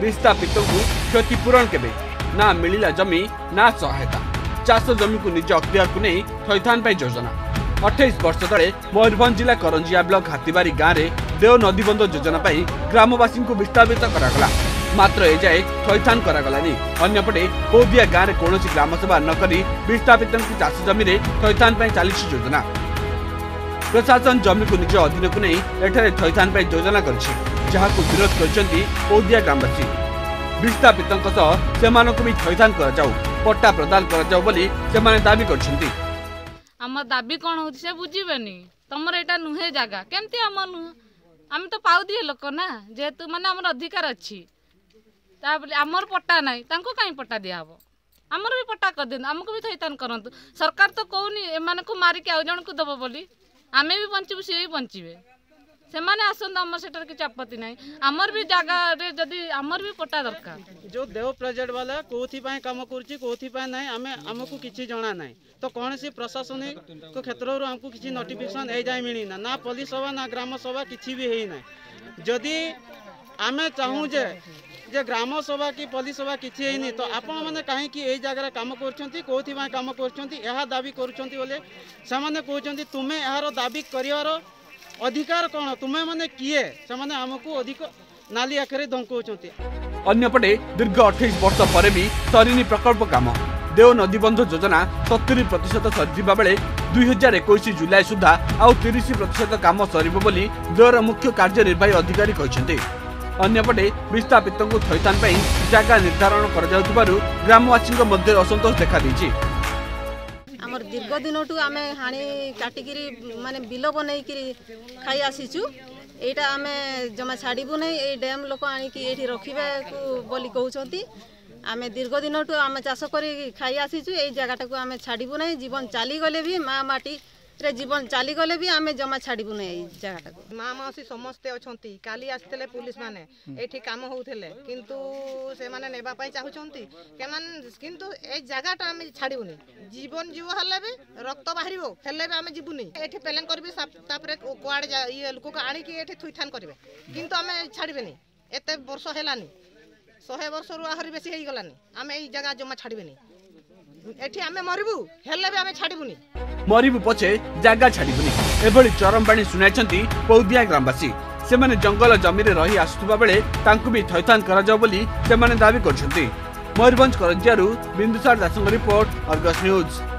विस्थापित को क्षतिपूरण केवे ना मिलला जमी ना सहायता चाष जमी को निज अख्तियार को नहीं थैथान पाई योजना 28 वर्ष तले मयूरभंज जिला करंजिया ब्लॉक हाथीबारी गाँव में देव नदीबंध योजना पाई ग्रामवासी को विस्थापित करागला मात्र एजाए थैथान करागलानी। अन्यपटे पौदियां गाँव में कौन ग्रामसभा नक विस्थापित चाष जमी थैथान पाई चली योजना प्रशासन जमी को निज अधीन को नहीं एठारे थैथान पाई योजना कर जहां विरोध करचंती पौदियां ग्रामवासी विस्थापितों को भी थैथान पट्टा प्रदान बोली दाबी करचंती। आम दाबी कौन हो बुझे तुम एटा नुहे जगह केमती आम नुह आम तो पाउदिए लोक ना जेहेतु माने आम अधिकार अच्छी आमर पट्टा ना कहीं पट्टा दिया हम आमर भी पट्टा कर दिखाँ आमको भी थैथान करतु सरकार तो कहनी एम मारिक आउ जन को दब बोली आम भी बचू सी भी बचे से माने आसंदा हमर सेटर के आपत्ति नहीं हमर भी जगह रे जदी हमर भी पट्टा दरकार जो देव प्रोजेक्ट वाला कोथि पाए काम करछि कोथि पाए नहीं हमें हमको किछि जाना नहीं तो कोन से प्रशासनिक को क्षेत्र रो हमको किछि नोटिफिकेशन ए जाय मिली ना ना पुलिस सभा ना ग्राम सभा किछि भी हेई नहीं। जदी आमे चाहू जे ग्राम सभा की पुलिस सभा किछि हेई नहीं तो आपण माने काहे कि ए जगह काम करछंती कोथि पाए काम करछंती एहा दाबी करछंती बोले से माने कहछंती तुमे एहारो दाबी करिवारो अधिकार कौन तुम्हें माने किए से आमको अधिक नाली आखरे धमकाउछंती। अन्यपटे दीर्घ 28 वर्ष पर भी सरीनी प्रकल्प काम देव नदीबंध योजना 70% सरीवा बेले 2021 जुलाई सुधा आउ 30% काम सर बोली देवर मुख्य कार्यनिर्वाही अधिकारी कहते। अन्यपटे विस्थापितों को थैथान पर जगह निर्धारण कर ग्रामवासी मध्य असंतोष देखा दी। आमर दीर्घ दिन ठू आम हाणी काटिकी माने बिल बनई खाई आसीचु एटा आमे जमा छाड़बू नहीं ए डैम लोक आठ रखा बोली कहते आम दीर्घ दिन ठू आम चाष कर खाई आसीचु ए जगटा को आम छाड़बू नहीं जीवन चली गले भी माँ माटी रे जीवन चली गले भी आम जमा छाड़बू नहीं जगटा को माँ मौसी समस्ते अच्छे काली आसते पुलिस मैंने ये कम होते किंतु से माने नेबा पाई चाहते किंतु ए जगटा आम छाड़बू नहीं जीवन जीव हेल्ले भी रक्त बाहर हेल्ले भी आम जीवुनि ये पेलेंग कर कुआड़े ये लोक आईठान करेंगे किंतु आम छाड़बे एत वर्ष हेलानी 100 वर्ष रू आहरी बेसी हो गलानी आम ये जगह जमा छाड़बे एठी आमे मरिबु हेल्ले भी आमे छाड़िबुनी मरिबु पछे जागा छाड़िबुनी एभली चरमबाणी सुनाइछंती पौदियां ग्रामवासी। से माने जंगल जमी रे रही आसुतबा बेले तांकु भी थैथान करा जाओ बोली से माने दाबी करछंती। मयूरभंज करंजियारू बिंदुसार दासंग रिपोर्ट अर्गस न्यूज।